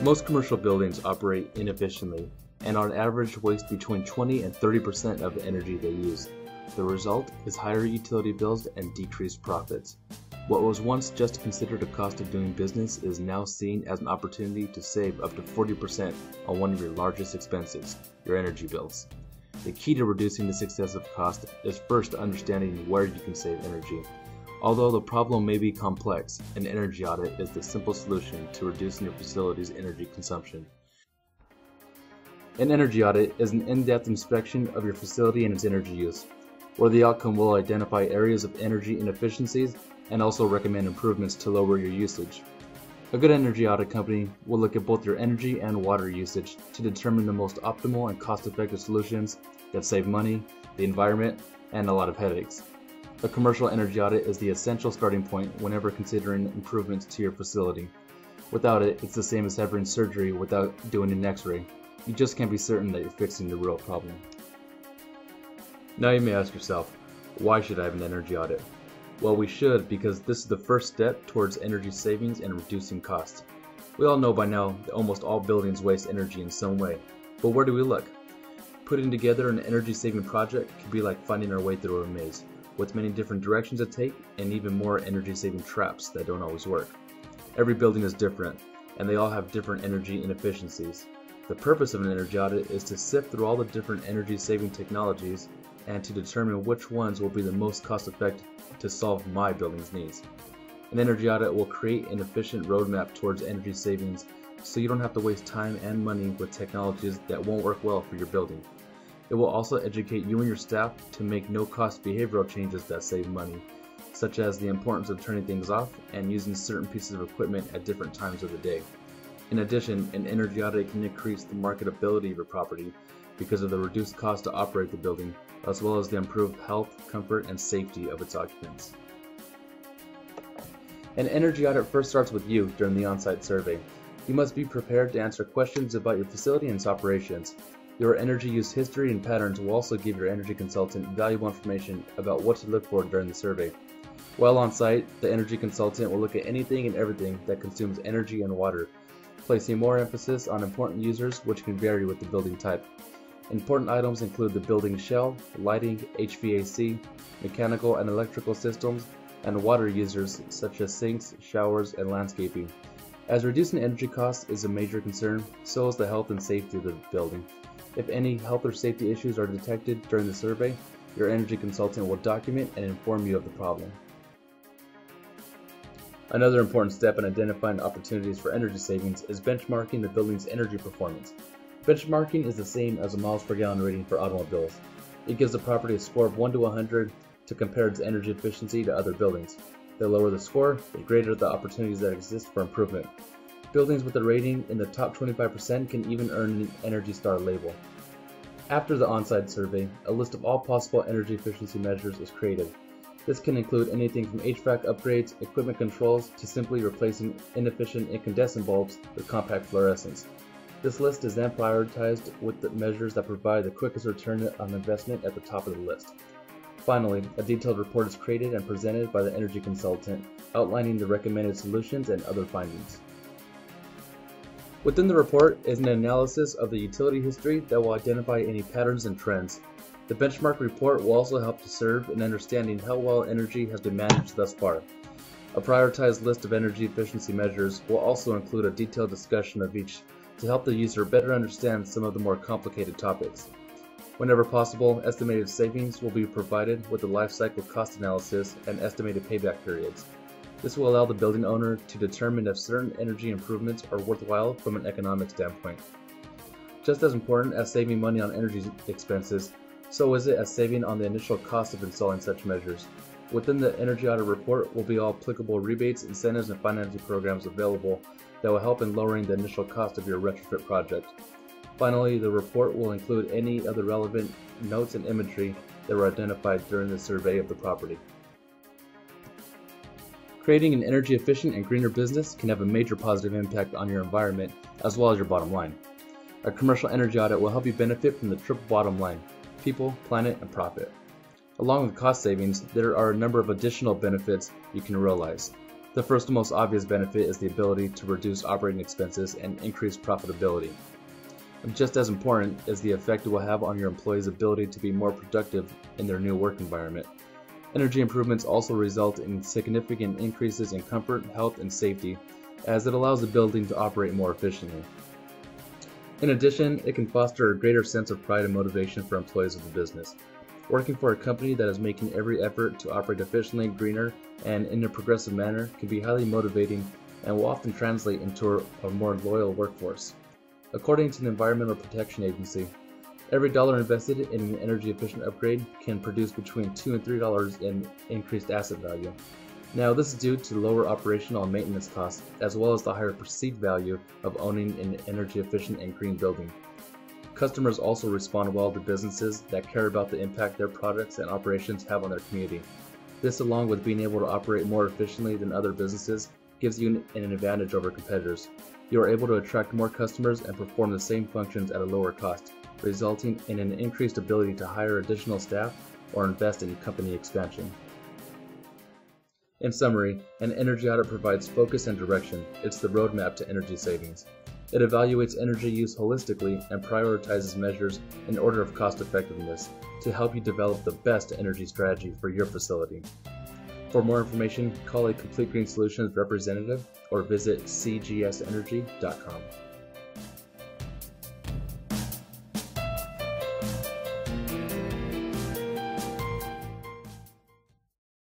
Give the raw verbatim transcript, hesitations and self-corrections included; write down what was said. Most commercial buildings operate inefficiently and on average waste between twenty and thirty percent of the energy they use. The result is higher utility bills and decreased profits. What was once just considered a cost of doing business is now seen as an opportunity to save up to forty percent on one of your largest expenses, your energy bills. The key to reducing this excessive cost is first understanding where you can save energy. Although the problem may be complex, an energy audit is the simple solution to reducing your facility's energy consumption. An energy audit is an in-depth inspection of your facility and its energy use, where the outcome will identify areas of energy inefficiencies and also recommend improvements to lower your usage. A good energy audit company will look at both your energy and water usage to determine the most optimal and cost-effective solutions that save money, the environment, and a lot of headaches. A commercial energy audit is the essential starting point whenever considering improvements to your facility. Without it, it's the same as having surgery without doing an x-ray. You just can't be certain that you're fixing the real problem. Now you may ask yourself, why should I have an energy audit? Well, we should, because this is the first step towards energy savings and reducing costs. We all know by now that almost all buildings waste energy in some way, but where do we look? Putting together an energy saving project can be like finding our way through a maze, with many different directions to take and even more energy saving traps that don't always work. Every building is different, and they all have different energy inefficiencies. The purpose of an energy audit is to sift through all the different energy saving technologies and to determine which ones will be the most cost-effective to solve my building's needs. An energy audit will create an efficient roadmap towards energy savings so you don't have to waste time and money with technologies that won't work well for your building. It will also educate you and your staff to make no-cost behavioral changes that save money, such as the importance of turning things off and using certain pieces of equipment at different times of the day. In addition, an energy audit can increase the marketability of your property because of the reduced cost to operate the building, as well as the improved health, comfort, and safety of its occupants. An energy audit first starts with you during the on-site survey. You must be prepared to answer questions about your facility and its operations. Your energy use history and patterns will also give your energy consultant valuable information about what to look for during the survey. While on site, the energy consultant will look at anything and everything that consumes energy and water, placing more emphasis on important users, which can vary with the building type. Important items include the building shell, lighting, H V A C, mechanical and electrical systems, and water users such as sinks, showers, and landscaping. As reducing energy costs is a major concern, so is the health and safety of the building. If any health or safety issues are detected during the survey, your energy consultant will document and inform you of the problem. Another important step in identifying opportunities for energy savings is benchmarking the building's energy performance. Benchmarking is the same as a miles per gallon rating for automobiles. It gives the property a score of one to one hundred to compare its energy efficiency to other buildings. The lower the score, the greater the opportunities that exist for improvement. Buildings with a rating in the top twenty-five percent can even earn an Energy Star label. After the on-site survey, a list of all possible energy efficiency measures is created. This can include anything from H V A C upgrades, equipment controls, to simply replacing inefficient incandescent bulbs with compact fluorescents. This list is then prioritized with the measures that provide the quickest return on investment at the top of the list. Finally, a detailed report is created and presented by the energy consultant, outlining the recommended solutions and other findings. Within the report is an analysis of the utility history that will identify any patterns and trends. The benchmark report will also help to serve in understanding how well energy has been managed thus far. A prioritized list of energy efficiency measures will also include a detailed discussion of each to help the user better understand some of the more complicated topics. Whenever possible, estimated savings will be provided with a life cycle cost analysis and estimated payback periods. This will allow the building owner to determine if certain energy improvements are worthwhile from an economic standpoint. Just as important as saving money on energy expenses, so is it as saving on the initial cost of installing such measures. Within the energy audit report will be all applicable rebates, incentives, and financing programs available that will help in lowering the initial cost of your retrofit project. Finally, the report will include any other relevant notes and imagery that were identified during the survey of the property. Creating an energy-efficient and greener business can have a major positive impact on your environment as well as your bottom line. A commercial energy audit will help you benefit from the triple bottom line: people, planet, and profit. Along with cost savings, there are a number of additional benefits you can realize. The first and most obvious benefit is the ability to reduce operating expenses and increase profitability. And just as important is the effect it will have on your employees' ability to be more productive in their new work environment. Energy improvements also result in significant increases in comfort, health, and safety, as it allows the building to operate more efficiently. In addition, it can foster a greater sense of pride and motivation for employees of the business. Working for a company that is making every effort to operate efficiently, greener, and in a progressive manner can be highly motivating and will often translate into a more loyal workforce. According to the Environmental Protection Agency, every dollar invested in an energy-efficient upgrade can produce between two dollars and three dollars in increased asset value. Now, this is due to lower operational and maintenance costs, as well as the higher perceived value of owning an energy-efficient and green building. Customers also respond well to businesses that care about the impact their products and operations have on their community. This, along with being able to operate more efficiently than other businesses, gives you an advantage over competitors. You are able to attract more customers and perform the same functions at a lower cost, resulting in an increased ability to hire additional staff or invest in company expansion. In summary, an energy audit provides focus and direction. It's the roadmap to energy savings. It evaluates energy use holistically and prioritizes measures in order of cost effectiveness to help you develop the best energy strategy for your facility. For more information, call a Complete Green Solutions representative or visit c g s energy dot com.